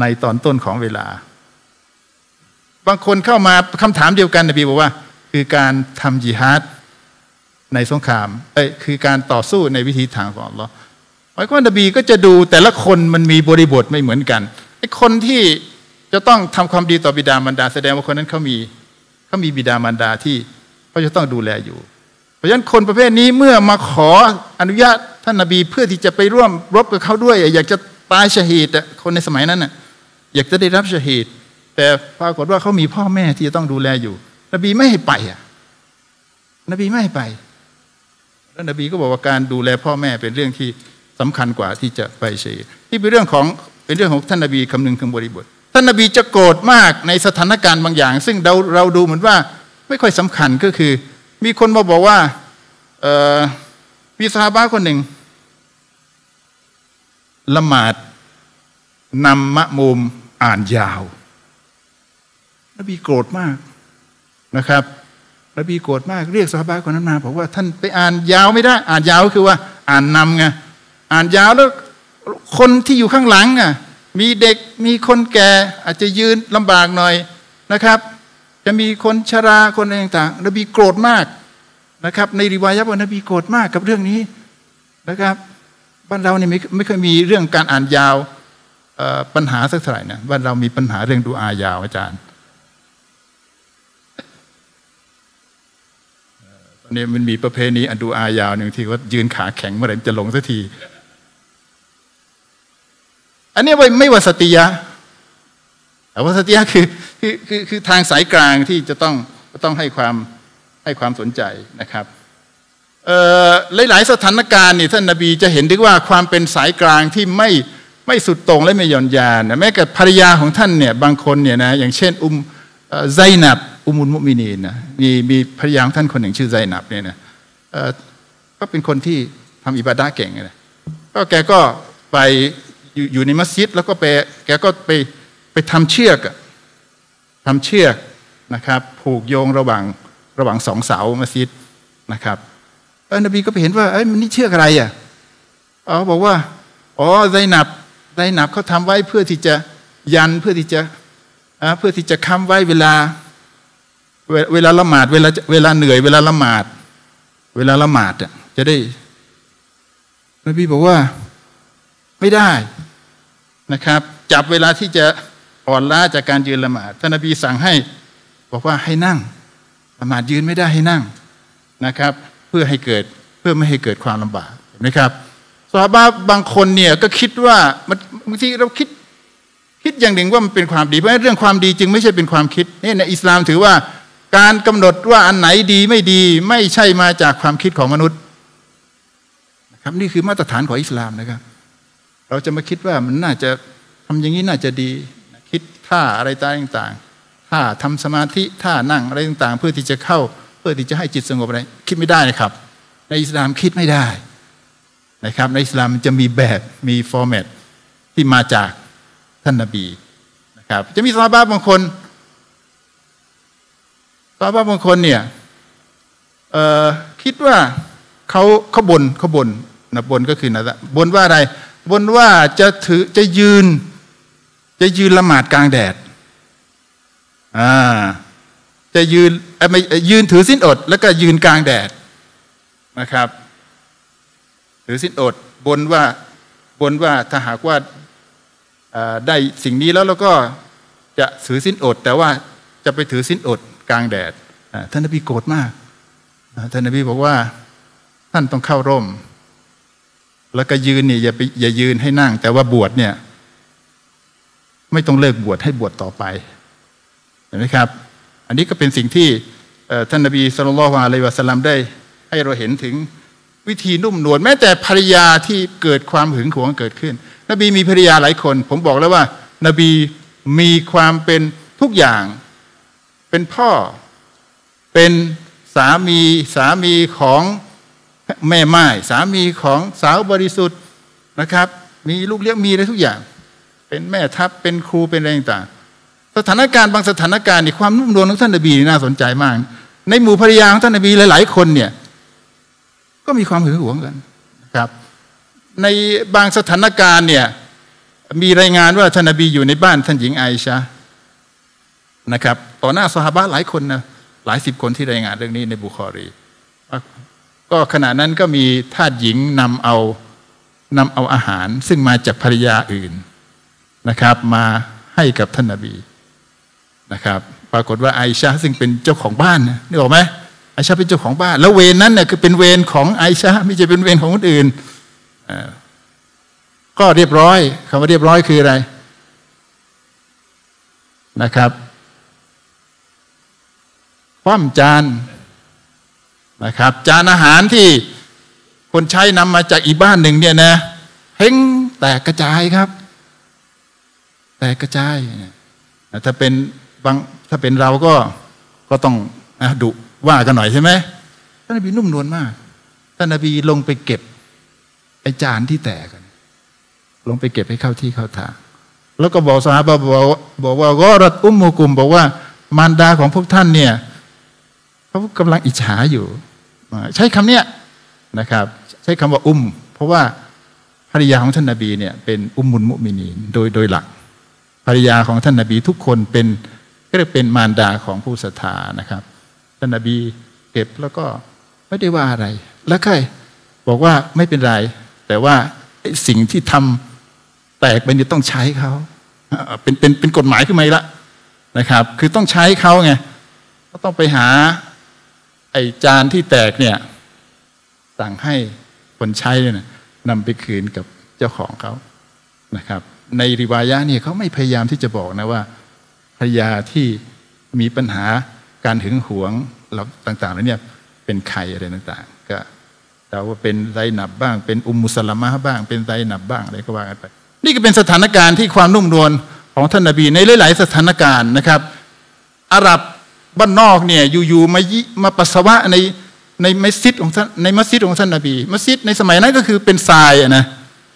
ในตอนต้นของเวลาบางคนเข้ามาคำถามเดียวกันนบีบอกว่าคือการทำญิฮาดในสงครามเอ้ยคือการต่อสู้ในวิธีทางของอัลเลาะห์หมายความว่านบีก็จะดูแต่ละคนมันมีบริบทไม่เหมือนกันไอ้คนที่จะต้องทำความดีต่อบิดามารดาแสดงว่าคนนั้นเขามีเขามีบิดามารดาที่เขาจะต้องดูแลอยู่เพราะฉะนั้นคนประเภทนี้เมื่อมาขออนุญาตท่านนบีเพื่อที่จะไปร่วมรบกับเขาด้วยอยากจะตายชะฮีดคนในสมัยนั้นน่ะอยากจะได้รับชะฮีดแต่ปรากฏว่าเขามีพ่อแม่ที่จะต้องดูแลอยู่นบีไม่ให้ไปอ่ะนบีไม่ให้ไปแล้วนบีก็บอกว่าการดูแลพ่อแม่เป็นเรื่องที่สำคัญกว่าที่จะไปชะฮีดที่เป็นเรื่องของเป็นเรื่องของท่านนบีคำนึงถึงบริบทท่านนบีจะโกรธมากในสถานการณ์บางอย่างซึ่งเราเราดูเหมือนว่าไม่ค่อยสำคัญก็คือมีคนมาบอกว่ามีซอฮาบะห์คนหนึ่งละหมาดนำมะมุมอ่านยาวนบีโกรธมากนะครับนบีโกรธมากเรียกซอฮาบะห์คนนั้นมาบอกว่าท่านไปอ่านยาวไม่ได้อ่านยาวคือว่าอ่านนำไงอ่านยาวแล้วคนที่อยู่ข้างหลังอ่ะมีเด็กมีคนแก่อาจจะยืนลำบากหน่อยนะครับจะมีคนชราคนอะไรต่างๆนบีโกรธมากนะครับในริวายะห์ว่านบีโกรธมากกับเรื่องนี้นะครับบ้านเราเนี่ยไม่ไม่เคยมีเรื่องการอ่านยาวปัญหาสักเท่าไหร่นะบ้านเรามีปัญหาเรื่องดูอายาวอาจารย์ตอนนี้มันมีประเพณีอันดูอายาวหนึ่งที่ว่ายืนขาแข็งเมื่อไหร่จะลงสักที อันนี้ไม่ว่าสติยะแต่ว่าสติยะคือคือคือคือทางสายกลางที่จะต้องต้องให้ความให้ความสนใจนะครับหลายๆสถานการณ์นี่ท่านนบีจะเห็นได้ว่าความเป็นสายกลางที่ไม่ไม่สุดตรงและไม่หย่อนยานนะแม้กับภรรยาของท่านเนี่ยบางคนเนี่ยนะอย่างเช่นอุมไซนับอุมุลมุมินีนนะมีมีภรรยาของท่านคนหนึ่งชื่อไซนับเนี่ยนะก็เป็นคนที่ทำอิบาดะห์เก่งเลยก็แกก็ไปอยู่อยู่ในมัสยิดแล้วก็ไปแกก็ไปไปทำเชือกทำเชือกนะครับผูกโยงระหว่างระหว่างสองเสามัสยิดนะครับเออนบีก็ไปเห็นว่าเอ้ยมันนี่เชือกอะไรอ่ะอ๋อบอกว่าอ๋อไซนับไซนับเขาทำไว้เพื่อที่จะยันเพื่อที่จะอ่าเพื่อที่จะค้ำไว้เวลาเวลาละหมาดเวลาเวลาเหนื่อยเวลาละหมาดเวลาละหมาดอ่ะจะได้นบีบอกว่าไม่ได้นะครับจับเวลาที่จะอ่อนล้าจากการยืนละหมาดท่านนบีสั่งให้บอกว่าให้นั่งละหมาดยืนไม่ได้ให้นั่งนะครับเพื่อให้เกิดเพื่อไม่ให้เกิดความลำบากเห็นไหมครับซอฮาบะห์บางคนเนี่ยก็คิดว่าบางทีเราคิดคิดอย่างหนึ่งว่ามันเป็นความดีเพราะเรื่องความดีจึงไม่ใช่เป็นความคิดนี่ในอิสลามถือว่าการกำหนดว่าอันไหนดีไม่ดีไม่ใช่มาจากความคิดของมนุษย์นะครับนี่คือมาตรฐานของอิสลามนะครับเราจะมาคิดว่ามันน่าจะทำอย่างนี้น่าจะดีคิดท่าอะไรต่างๆท่าทำสมาธิท่านั่งอะไรต่างๆเพื่อที่จะเข้าเพื่อที่จะให้จิตสงบอะไรคิดไม่ได้นะครับในอิสลามคิดไม่ได้นะครับในอิสลามมันจะมีแบบมีฟอร์แมตที่มาจากท่านนบีนะครับจะมีซอฮาบะห์บางคนซอฮาบะห์บางคนเนี่ยคิดว่าเขาเขาบ่นเขาบ่นนะบ่นก็คือนะบ่นว่าอะไรบ่นว่าจะถือจะยืนจะยืนละหมาดกลางแดดอ่าจะยืนไม่ยืนถือศีลอดแล้วก็ยืนกลางแดดนะครับถือศีลอดบ่นว่าบ่นว่าถ้าหากว่าได้สิ่งนี้แล้วเราก็จะถือศีลอดแต่ว่าจะไปถือศีลอดกลางแดดท่านนบีโกรธมากท่านนบีบอกว่าท่านต้องเข้าร่มแล้วก็ยืนเนี่ยอย่าไปอย่ายืนให้นั่งแต่ว่าบวชเนี่ยไม่ต้องเลิกบวชให้บวชต่อไปเห็นไหมครับอันนี้ก็เป็นสิ่งที่ท่านนบีศ็อลลัลลอฮุอะลัยฮิวะซัลลัมได้ให้เราเห็นถึงวิธีนุ่มนวลแม้แต่ภรรยาที่เกิดความหึงหวงเกิดขึ้นนบีมีภรรยาหลายคนผมบอกแล้วว่านบีมีความเป็นทุกอย่างเป็นพ่อเป็นสามีสามีของแม่ไม้สามีของสาวบริสุทธิ์นะครับมีลูกเลี้ยงมีได้ทุกอย่างเป็นแม่ทัพเป็นครูเป็นอะไรต่างๆสถานการณ์บางสถานการณ์นี่ความนุ่มนวลของท่านนบีน่าสนใจมากในหมู่ภรรยาของท่านนบีหลายๆคนเนี่ยก็มีความหึงหวงกันนะครับในบางสถานการณ์เนี่ยมีรายงานว่าท่านนบีอยู่ในบ้านท่านหญิงไอชะห์นะครับต่อหน้าซอฮาบะห์หลายคนนะหลายสิบคนที่รายงานเรื่องนี้ในบุคอรีก็ขณะนั้นก็มีทาสหญิงนำเอานำเอาอาหารซึ่งมาจากภรรยาอื่นนะครับมาให้กับท่านนบีนะครับปรากฏว่าไอชะห์ซึ่งเป็นเจ้าของบ้านนะนี่บอกไหมไอชะห์เป็นเจ้าของบ้านแล้วเวรนั้นเนี่ยคือเป็นเวรของไอชะห์ไม่ใช่เป็นเวรของคนอื่นก็เรียบร้อยคำว่าเรียบร้อยคืออะไรนะครับคว่ำจานนะครับจานอาหารที่คนใช้นำมาจากอีบ้านหนึ่งเนี่ยนะเฮงแตกกระจายครับแตกกระจายถ้าเป็นบางถ้าเป็นเราก็ก็ต้องดุว่ากันหน่อยใช่ไหมท่านนบีนุ่มนวลมากท่านนบีลงไปเก็บไอจานที่แตกกันลงไปเก็บให้เข้าที่เข้าทางแล้วก็บอกซอฮาบะห์บอกว่าก็รัดอุ้มมูกุมบอกว่ามารดาของพวกท่านเนี่ยเขากำลังอิจฉาอยู่ใช้คำเนี้ยนะครับใช้คำว่าอุ้มเพราะว่าภรรยาของท่านนบีเนี่ยเป็นอุมมุลมุมินีนโดยโดยหลักภรรยาของท่านนบีทุกคนเป็นก็เรียกเป็นมารดาของผู้ศรัทธานะครับท่านนบีเก็บแล้วก็ไม่ได้ว่าอะไรแล้วใครบอกว่าไม่เป็นไรแต่ว่าสิ่งที่ทำแตกไปนี่ต้องใช้เขาเป็นเป็นเป็นกฎหมายขึ้นมาละนะครับคือต้องใช้เขาไงก็ต้องไปหาไอจานที่แตกเนี่ยสั่งให้คนใช้เนี่ยนำไปคืนกับเจ้าของเขานะครับ ในริวายะห์เนี่ยเขาไม่พยายามที่จะบอกนะว่าภรรยาที่มีปัญหาการหึงหวงหรือต่างๆแล้วเนี่ยเป็นใครอะไรต่างๆก็เราว่าเป็นไซนับบ้างเป็นอุมมุสลามะบ้างเป็นไซนับบ้างอะไรก็ว่ากันไปนี่ก็เป็นสถานการณ์ที่ความนุ่มนวลของท่านนบีในหลายๆสถานการณ์นะครับอาหรับบ้านนอกเนี่ยอยู่ๆมามาปัสสาวะในในมัสยิดของท่านในมัสยิดของท่านนบีมัสยิดในสมัยนั้นก็คือเป็นทรายนะ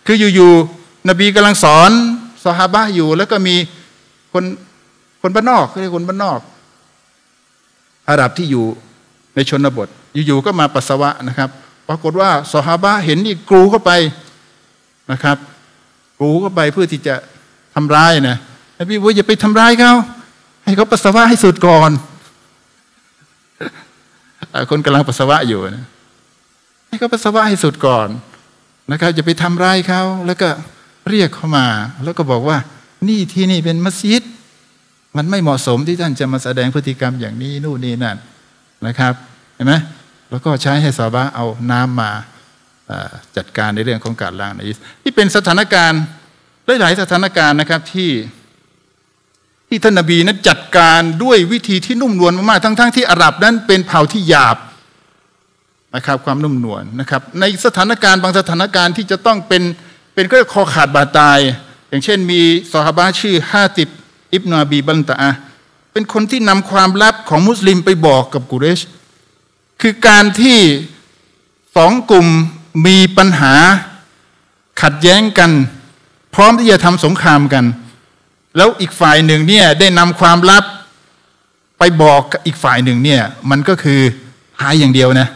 คืออยู่ๆนบีกำลังสอนซอฮาบะห์อยู่แล้วก็มีคนคนบ้านนอกเรียกคนบ้านนอกอาหรับที่อยู่ในชนบทอยู่ๆก็มาปัสสาวะนะครับปรากฏว่าซอฮาบะห์เห็นนี่กรูเข้าไปนะครับกรูเข้าไปเพื่อที่จะทำร้ายนะนบีว่าอย่าไปทำร้ายเขาให้เขาปัสสาวะให้สุดก่อนคนกำลังปัสสาวะอยู่นะให้เขาปัสสาวะให้สุดก่อนนะครับอย่าไปทำร้ายเขาแล้วก็เรียกเข้ามาแล้วก็บอกว่านี่ที่นี่เป็นมัสยิดมันไม่เหมาะสมที่ท่านจะมาแสดงพฤติกรรมอย่างนี้นู่นนี่นั่นนะครับเห็นไหมแล้วก็ใช้ให้ซอฮาบะห์เอาน้ำมาจัดการในเรื่องของการล้างนัจญาสที่เป็นสถานการณ์หลายๆสถานการณ์นะครับที่ที่ท่านนบีนั้นจัดการด้วยวิธีที่นุ่มนวลมากๆทั้งๆที่อาหรับนั้นเป็นเผ่าที่หยาบนะครับความนุ่มนวลนะครับในสถานการณ์บางสถานการณ์ที่จะต้องเป็นเป็นก็คอขาดบาดตายอย่างเช่นมีซอฮาบะห์ชื่อฮาติบอิบนุอบีบันตะอะห์เป็นคนที่นำความลับของมุสลิมไปบอกกับกุเรชคือการที่สองกลุ่มมีปัญหาขัดแย้งกันพร้อมที่จะทำสงครามกันแล้วอีกฝ่ายหนึ่งเนี่ยได้นำความลับไปบอกอีกฝ่ายหนึ่งเนี่ยมันก็คือหายอย่างเดียวนะ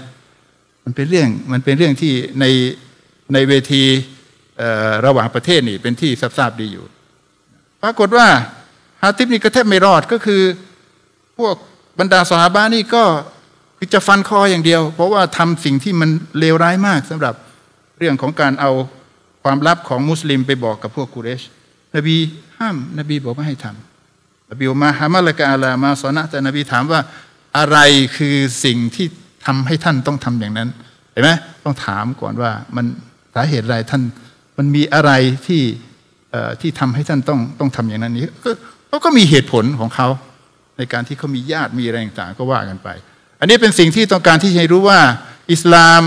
มันเป็นเรื่องมันเป็นเรื่องที่ในในเวทีระหว่างประเทศนี่เป็นที่ทราบดีอยู่ปรากฏว่าฮาติบนี่ก็แทบไม่รอดก็คือพวกบรรดาซอฮาบะห์นี่ก็คือจะฟันคออย่างเดียวเพราะว่าทำสิ่งที่มันเลวร้ายมากสำหรับเรื่องของการเอาความลับของมุสลิมไปบอกกับพวกกุเรชนบีห้ามนบีบอกไม่ให้ทำนบีมาฮามาละกะอาลามาสอนะแต่นบีถามว่าอะไรคือสิ่งที่ทำให้ท่านต้องทำอย่างนั้นเห็นไหมต้องถามก่อนว่ามันสาเหตุอะไรท่านมันมีอะไรที่ที่ทำให้ท่านต้องต้องทำอย่างนั้นนี้เขาก็มีเหตุผลของเขาในการที่เขามีญาติมีอะไรต่างๆก็ว่ากันไปอันนี้เป็นสิ่งที่ต้องการที่จะให้รู้ว่าอิสลาม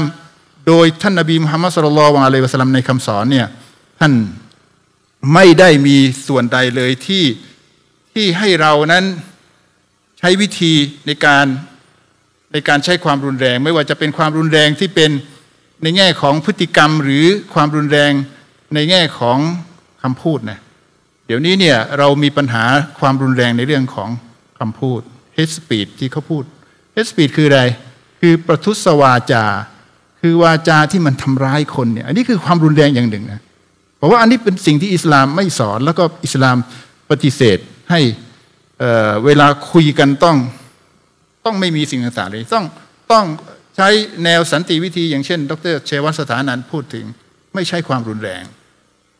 โดยท่านนบีมุฮัมมัดศ็อลลัลลอฮุอะลัยฮิวะซัลลัมในคำสอนเนี่ยท่านไม่ได้มีส่วนใดเลยที่ที่ให้เรานั้นใช้วิธีในการในการใช้ความรุนแรงไม่ว่าจะเป็นความรุนแรงที่เป็นในแง่ของพฤติกรรมหรือความรุนแรงในแง่ของคำพูดนะเดี๋ยวนี้เนี่ยเรามีปัญหาความรุนแรงในเรื่องของคำพูด hate speech ที่เขาพูดhate speech คืออะไรคือประทุษวาจาคือวาจาที่มันทำร้ายคนเนี่ยอันนี้คือความรุนแรงอย่างหนึ่งนะเพราะว่าอันนี้เป็นสิ่งที่อิสลามไม่สอนแล้วก็อิสลามปฏิเสธให้เอ่อเวลาคุยกันต้องต้องไม่มีสิ่งต่างๆเลยต้องต้องใช้แนวสันติวิธีอย่างเช่นดร.เชวัตสถานันท์พูดถึงไม่ใช่ความรุนแรง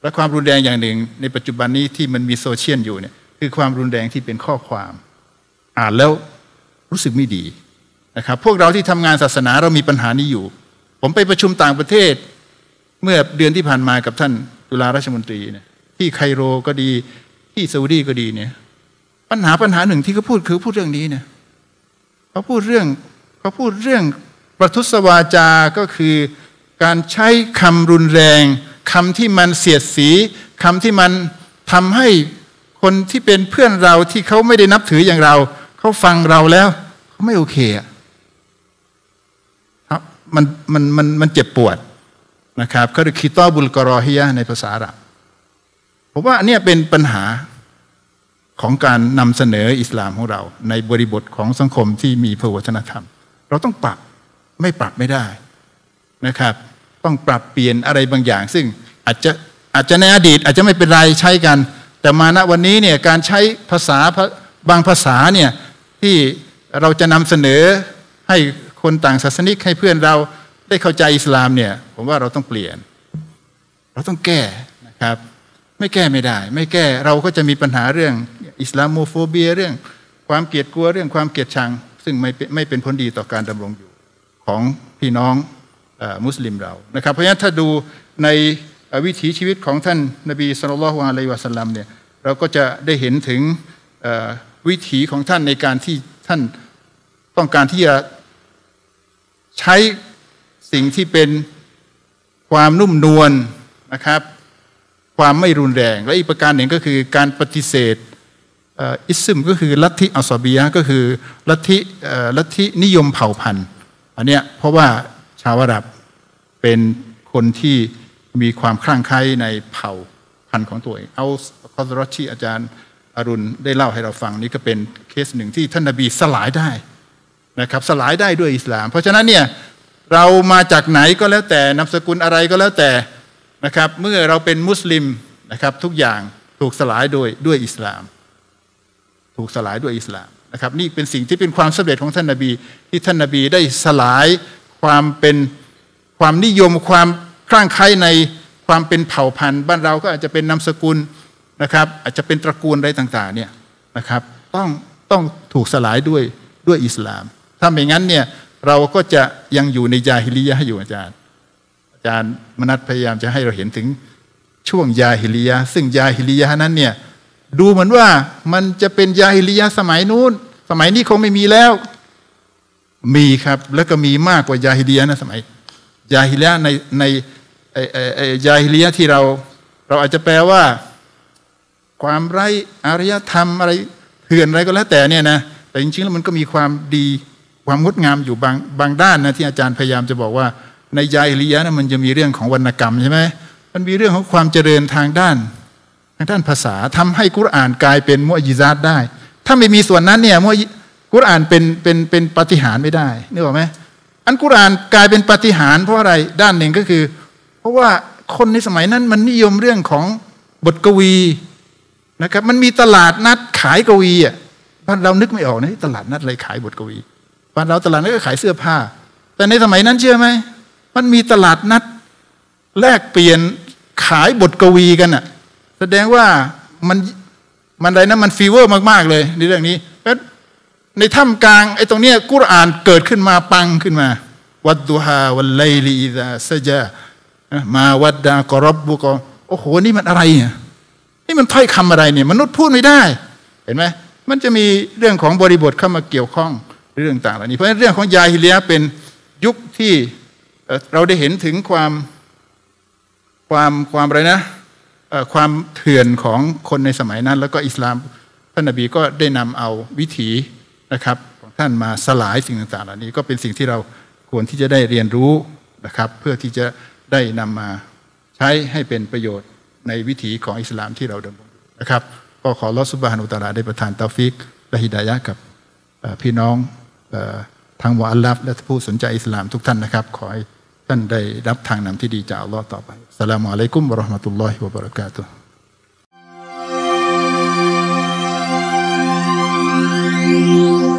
และความรุนแรงอย่างหนึ่งในปัจจุบันนี้ที่มันมีโซเชียลอยู่เนี่ยคือความรุนแรงที่เป็นข้อความอ่านแล้วรู้สึกไม่ดีนะครับพวกเราที่ทำงานศาสนาเรามีปัญหานี้อยู่ผมไปประชุมต่างประเทศเมื่อเดือนที่ผ่านมากับท่านจุฬาราชมนตรีเนี่ยที่ไคโรก็ดีที่ซาอุดีก็ดีเนี่ยปัญหาปัญหาหนึ่งที่เขาพูดคือพูดเรื่องนี้เนี่ยเขาพูดเรื่องเขาพูดเรื่องประทุษวาจาก็คือการใช้คำรุนแรงคำที่มันเสียดสีคำที่มันทำให้คนที่เป็นเพื่อนเราที่เขาไม่ได้นับถืออย่างเราเขาฟังเราแล้วเขาไม่โอเคมันมันมันมันเจ็บปวดนะครับก็คือคิตอบุลกรอฮิยะในภาษาอาหรับผมว่าเนี่ยเป็นปัญหาของการนำเสนออิสลามของเราในบริบทของสังคมที่มีพหุวัฒนธรรมเราต้องปรับไม่ปรับไม่ได้นะครับต้องปรับเปลี่ยนอะไรบางอย่างซึ่งอาจจะอาจจะในอดีตอาจจะไม่เป็นไรใช้กันแต่มาณวันนี้เนี่ยการใช้ภาษาบางภาษาเนี่ยที่เราจะนำเสนอให้คนต่างศาสนิกให้เพื่อนเราได้เข้าใจอิสลามเนี่ยผมว่าเราต้องเปลี่ยนเราต้องแก้นะครับไม่แก้ไม่ได้ไม่แก้เราก็จะมีปัญหาเรื่องอิสลามโมโฟเบียเรื่องความเกลียดกลัวเรื่องความเกลียดชังซึ่งไม่ไม่เป็นผลดีต่อการดำรงอยู่ของพี่น้องมุสลิมเรานะครับเพราะฉะนั้นถ้าดูใน วิถีชีวิตของท่านนบีศ็อลลัลลอฮุอะลัยฮิวะซัลลัมเนี่ยเราก็จะได้เห็นถึงวิถีของท่านในการที่ท่านต้องการที่จะใช้สิ่งที่เป็นความนุ่มนวล น, นะครับความไม่รุนแรงและอีกประการหนึ่งก็คือการปฏิเสธอิสซึมก็คือลัทธิอัศบียะห์ก็คือลัทธิลัทธินิยมเผ่าพันธุ์อันเนี้ยเพราะว่าชาวอาหรับเป็นคนที่มีความคลั่งไคล้ในเผ่าพันธุ์ของตัวเองเอาคอซรอชที่อาจารย์อรุณได้เล่าให้เราฟังนี่ก็เป็นเคสหนึ่งที่ท่านนบีสลายได้นะครับสลายได้ด้วยอิสลามเพราะฉะนั้นเนี่ยเรามาจากไหนก็แล้วแต่นามสกุลอะไรก็แล้วแต่นะครับเมื่อเราเป็นมุสลิมนะครับทุกอย่างถูกสลายโดยด้วยอิสลามถูกสลายด้วยอิสลามนะครับนี่เป็นสิ่งที่เป็นความสำเร็จของท่านนบีที่ท่านนบีได้สลายความเป็นความนิยมความคลั่งไคล้ในความเป็นเผ่าพันธุ์บ้านเราก็อาจจะเป็นนามสกุลนะครับอาจจะเป็นตระกูลอะไรต่างๆเนี่ยนะครับต้องต้องถูกสลายด้วยด้วยอิสลามถ้าไม่งั้นเนี่ยเราก็จะยังอยู่ในญาฮิลิยะห์อยู่อาจารย์อาจารย์มนัสพยายามจะให้เราเห็นถึงช่วงญาฮิลิยะห์ซึ่งญาฮิลิยะห์นั้นเนี่ยดูเหมือนว่ามันจะเป็นญาฮิลิยะห์สมัยนู้นสมัยนี้คงไม่มีแล้วมีครับแล้วก็มีมากกว่าญาฮิลิยะห์นะสมัยญาฮิลิยะห์ในในญาฮิลิยะห์ที่เราเราอาจจะแปลว่าความไร้อารยธรรมอะไรเถื่อนอะไรก็แล้วแต่เนี่ยนะแต่จริงๆแล้วมันก็มีความดีความงดงามอยู่บางบางด้านนะที่อาจารย์พยายามจะบอกว่าในญาฮิลิยะห์นะมันจะมีเรื่องของวรรณกรรมใช่ไหมมันมีเรื่องของความเจริญทางด้านทางด้านภาษาทำให้กุรอานกลายเป็นมุอ์ญิซาตได้ถ้าไม่มีส่วนนั้นเนี่ยมุอ์กุรอานเป็นเป็นเป็นปาฏิหาริย์ไม่ได้นึกออกไหมอันกุรอานกลายเป็นปาฏิหาริย์เพราะอะไรด้านหนึ่งก็คือเพราะว่าคนในสมัยนั้นมันนิยมเรื่องของบทกวีนะครับมันมีตลาดนัดขายกวีอ่ะบ้านเรานึกไม่ออกนะตลาดนัดอะไรขายบทกวีบ้านเราตลาดนัดก็ขายเสื้อผ้าแต่ในสมัยนั้นเชื่อไหมมันมีตลาดนัดแลกเปลี่ยนขายบทกวีกันอ่ะแสดงว่ามันมันอะไรนะมันฟีเวอร์มากๆเลยในเรื่องนี้ในถ้ำกลางไอ้ตรงเนี้ยกุรอานเกิดขึ้นมาปังขึ้นมาวัดดุฮาวัลไลลีอิซาซะจามาวัดดากอรบบุกอโอ้โหนี่มันอะไรเนี่ยนี่มันถ้อยคำอะไรเนี่ยมนุษย์พูดไม่ได้เห็นไหมมันจะมีเรื่องของบริบทเข้ามาเกี่ยวข้องเรื่องต่างเหล่านี้เพราะเรื่องของญาฮิลิยะห์เป็นยุคที่เราได้เห็นถึงความความความอะไรนะความเถื่อนของคนในสมัยนั้นแล้วก็อิสลามท่านนบีก็ได้นำเอาวิถีนะครับของท่านมาสลายสิ่งต่างๆเหล่านี้ก็เป็นสิ่งที่เราควรที่จะได้เรียนรู้นะครับเพื่อที่จะได้นำมาใช้ให้เป็นประโยชน์ในวิถีของอิสลามที่เราดำรงนะครับก็ขออัลเลาะห์ซุบฮานะฮูวะตะอาลาได้ประทานตอฟิกและฮิดายะห์กับพี่น้องทางมุอัลลัฟและผู้สนใจอิสลามทุกท่านนะครับขอให้ท่านได้รับทางนำที่ดีจากอัลเลาะห์ต่อไปอัสสลามุอะลัยกุมวะเราะห์มะตุลลอฮิวะบะเราะกาตุฮ์Thank you.